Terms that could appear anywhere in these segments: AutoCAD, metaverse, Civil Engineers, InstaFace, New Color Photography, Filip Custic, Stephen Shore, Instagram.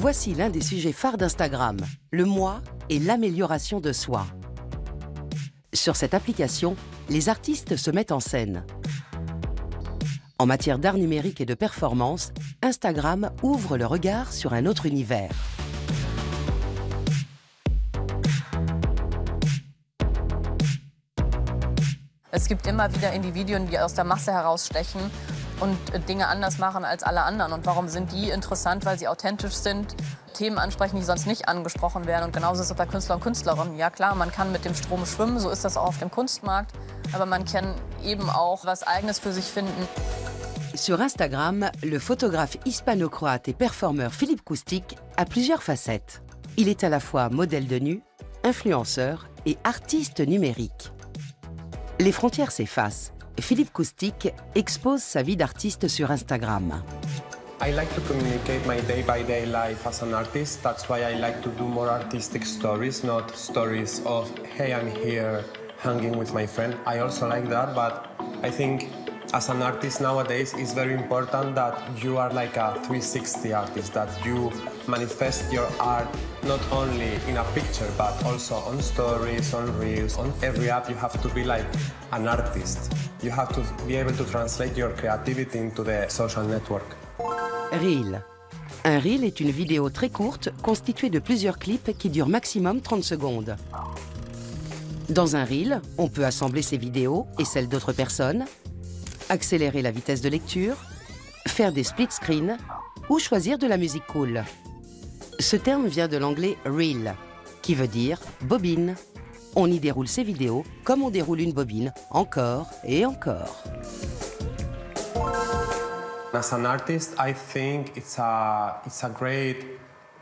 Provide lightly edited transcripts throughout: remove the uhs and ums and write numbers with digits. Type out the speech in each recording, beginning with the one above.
Voici l'un des sujets phares d'Instagram, le moi et l'amélioration de soi. Sur cette application, les artistes se mettent en scène. En matière d'art numérique et de performance, Instagram ouvre le regard sur un autre univers. Es gibt immer wieder Individuen, die aus der Masse herausstechen und Dinge anders machen als alle anderen. Und warum sind die interessant? Weil sie authentisch sind, Themen ansprechen, die sonst nicht angesprochen werden. Und genauso ist es bei Künstlern und Künstlerinnen. Ja klar, man kann mit dem Strom schwimmen, so ist das auch auf dem Kunstmarkt. Aber man kann eben auch was Eigenes für sich finden. Sur Instagram, le photographe hispano-croate et performeur Filip Custic a plusieurs facettes. Il est à la fois modèle de nu, influenceur et artiste numérique. Les frontières s'effacent. Filip Custic expose sa vie d'artiste sur Instagram. I like to communicate my day-by-day life as an artist. That's why I like to do more artistic stories, not stories of hey, I'm here hanging with my friend. I also like that, but I think as an artist nowadays, it's very important that you are like a 360 artist, that you manifest your art not only in a picture, but also on stories, on reels, on every app. You have to be like an artist. You have to be able to translate your creativity into the social network. Reel. Un reel est une vidéo très courte constituée de plusieurs clips qui durent maximum 30 secondes. Dans un reel, on peut assembler ses vidéos et celles d'autres personnes, accélérer la vitesse de lecture, faire des split screens ou choisir de la musique cool. Ce terme vient de l'anglais « reel », qui veut dire « bobine ». On y déroule ses vidéos comme on déroule une bobine, encore et encore. As an artist, I think it's a great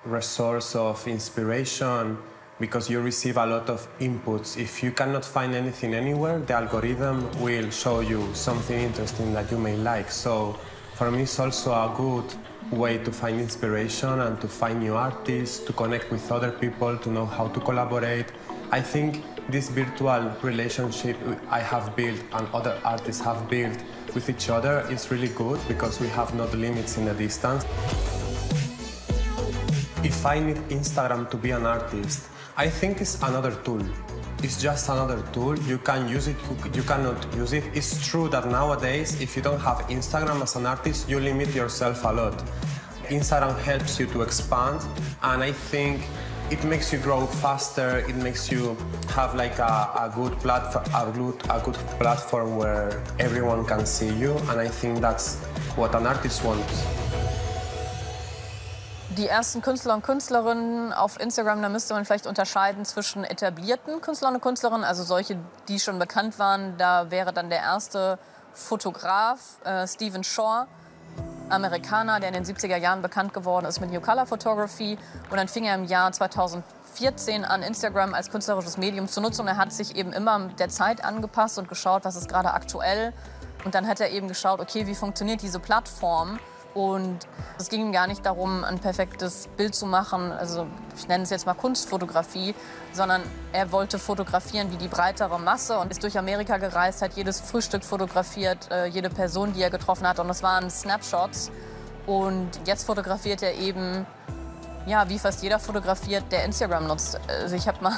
resource of inspiration because you receive a lot of inputs. If you cannot find anything anywhere, the algorithm will show you something interesting that you may like. So for me, it's also a good way to find inspiration and to find new artists, to connect with other people, to know how to collaborate. I think this virtual relationship I have built and other artists have built with each other is really good because we have no limits in the distance. If I need Instagram to be an artist, I think it's another tool. It's just another tool. You can use it, you cannot use it. It's true that nowadays, if you don't have Instagram as an artist, you limit yourself a lot. Instagram helps you to expand, and I think it makes you grow faster. It makes you have like a good platform, a good platform where everyone can see you, and I think that's what an artist wants. Die ersten Künstler und Künstlerinnen auf Instagram, da müsste man vielleicht unterscheiden zwischen etablierten Künstlern und Künstlerinnen, also solche, die schon bekannt waren. Da wäre dann der erste Fotograf, Stephen Shore. Amerikaner, der in den 70er Jahren bekannt geworden ist mit New Color Photography. Und dann fing er im Jahr 2014 an, Instagram als künstlerisches Medium zu nutzen. Und er hat sich eben immer der Zeit angepasst und geschaut, was ist gerade aktuell. Und dann hat er eben geschaut, okay, wie funktioniert diese Plattform? Und es ging ihm gar nicht darum, ein perfektes Bild zu machen, also ich nenne es jetzt mal Kunstfotografie, sondern er wollte fotografieren wie die breitere Masse und ist durch Amerika gereist, hat jedes Frühstück fotografiert, jede Person, die er getroffen hat, und das waren Snapshots. Und jetzt fotografiert er eben, ja, wie fast jeder fotografiert, der Instagram nutzt. Also ich habe mal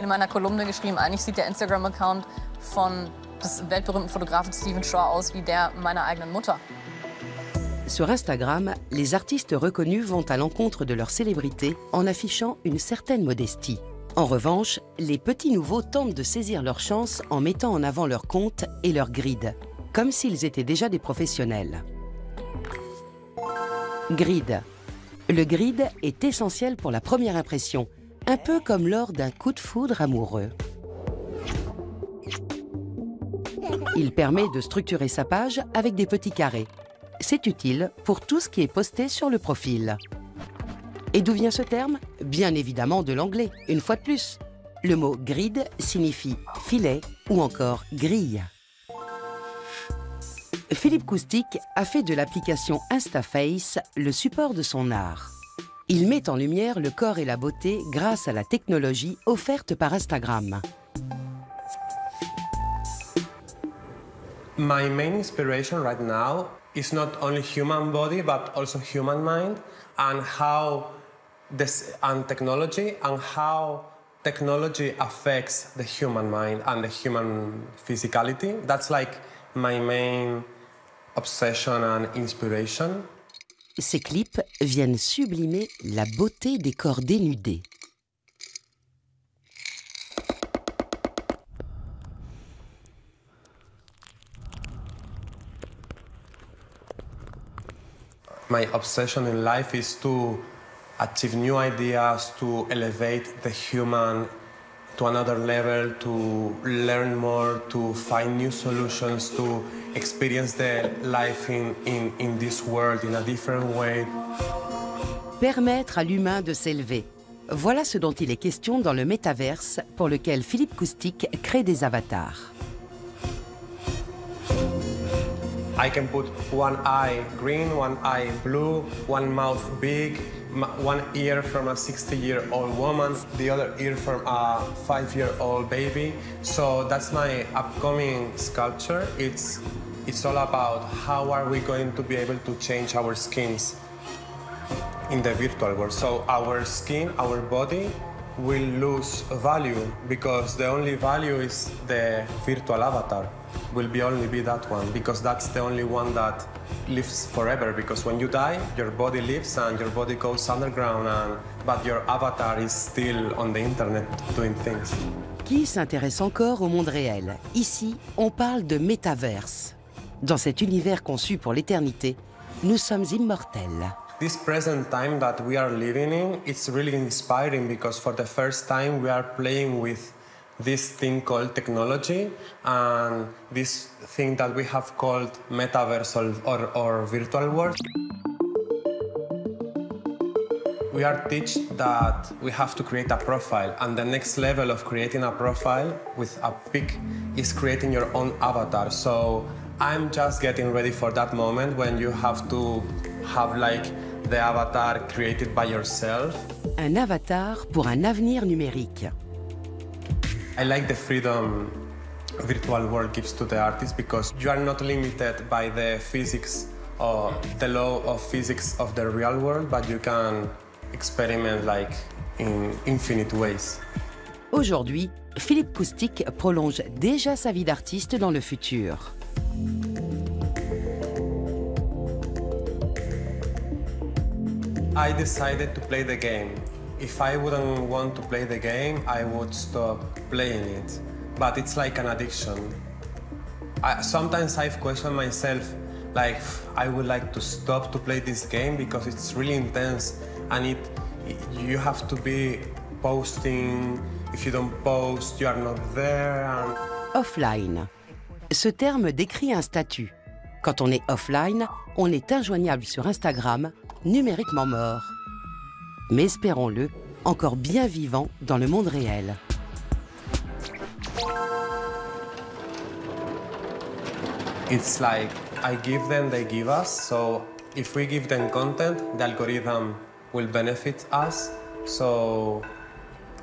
in meiner Kolumne geschrieben, eigentlich sieht der Instagram-Account von des weltberühmten Fotografen Stephen Shore aus wie der meiner eigenen Mutter. Sur Instagram, les artistes reconnus vont à l'encontre de leur célébrité en affichant une certaine modestie. En revanche, les petits nouveaux tentent de saisir leur chance en mettant en avant leur compte et leur grid, comme s'ils étaient déjà des professionnels. Grid. Le grid est essentiel pour la première impression, un peu comme lors d'un coup de foudre amoureux. Il permet de structurer sa page avec des petits carrés. C'est utile pour tout ce qui est posté sur le profil. Et d'où vient ce terme? Bien évidemment de l'anglais, une fois de plus. Le mot « grid » signifie « filet » ou encore « grille ». Filip Custic a fait de l'application InstaFace le support de son art. Il met en lumière le corps et la beauté grâce à la technologie offerte par Instagram. My main inspiration right now, it's not only human body, but also human mind, and how this and technology, and how technology affects the human mind and the human physicality. That's like my main obsession and inspiration. Ces clips viennent sublimer la beauté des corps dénudés. My obsession in life is to achieve new ideas, to elevate the human to another level, to learn more, to find new solutions, to experience the life in this world in a different way. Permettre à l'humain de s'élever. Voilà ce dont il est question dans le métaverse pour lequel Filip Custic crée des avatars. I can put one eye green, one eye blue, one mouth big, one ear from a 60-year-old woman, the other ear from a 5-year-old baby. So that's my upcoming sculpture. It's all about how are we going to be able to change our skins in the virtual world. So our skin, our body will lose value because the only value is the virtual avatar. Will be only be that one, because that's the only one that lives forever, because when you die, your body lives and your body goes underground, but your avatar is still on the internet doing things. Qui s'intéresse encore au monde réel? Ici, on parle de métaverse. Dans cet univers conçu pour l'éternité, nous sommes immortels. This present time that we are living in, it's really inspiring because for the first time we are playing with this thing called technology and this thing that we have called metaverse or virtual world. We are taught that we have to create a profile, and the next level of creating a profile with a pic is creating your own avatar. So I'm just getting ready for that moment when you have to have like the avatar created by yourself. Un avatar pour un avenir numérique. I like the freedom virtual world gives to the artist because you are not limited by the physics or the law of physics of the real world, but you can experiment like in infinite ways. Aujourd'hui, Filip Custic prolonge déjà sa vie d'artiste dans le futur. I decided to play the game. If I wouldn't want to play the game, I would stop playing it. But it's like an addiction. Sometimes I've questioned myself, like, I would like to stop to play this game because it's really intense and you have to be posting. If you don't post, you are not there. And... Offline. Ce terme décrit un statut. Quand on est offline, on est injoignable sur Instagram, numériquement mort. Mais espérons-le, encore bien vivant dans le monde réel. It's like I give them, they give us. So if we give them content, the algorithm will benefit us. So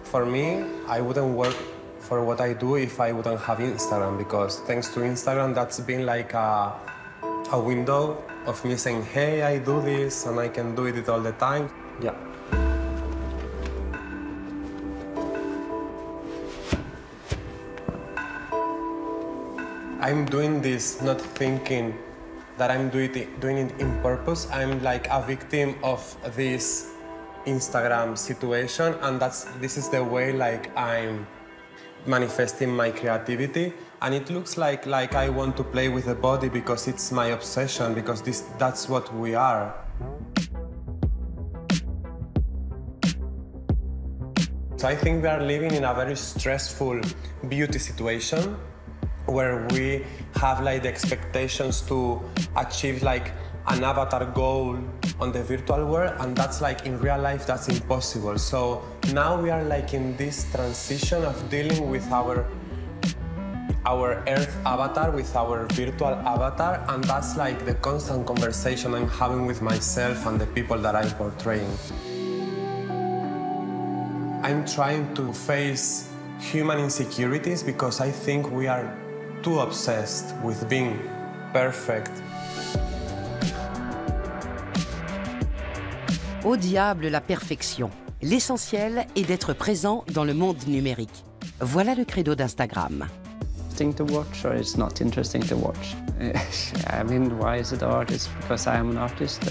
for me, I wouldn't work for what I do if I wouldn't have Instagram, because thanks to Instagram, that's been like a window of me saying, hey, I do this and I can do it all the time. Yeah. I'm doing this not thinking that I'm doing it in purpose. I'm like a victim of this Instagram situation, and this is the way like I'm manifesting my creativity. And it looks like I want to play with the body because it's my obsession, because that's what we are. So I think we are living in a very stressful beauty situation where we have like the expectations to achieve like an avatar goal on the virtual world, and that's like in real life, that's impossible. So now we are like in this transition of dealing with our Earth avatar, with our virtual avatar, and that's like the constant conversation I'm having with myself and the people that I'm portraying. I'm trying to face human insecurities because I think we are too obsessed with being perfect. Au diable la perfection. L'essentiel est d'être présent dans le monde numérique. Voilà le credo d'Instagram. To watch or it's not interesting to watch. I mean, why is it artist? Because I am an artist.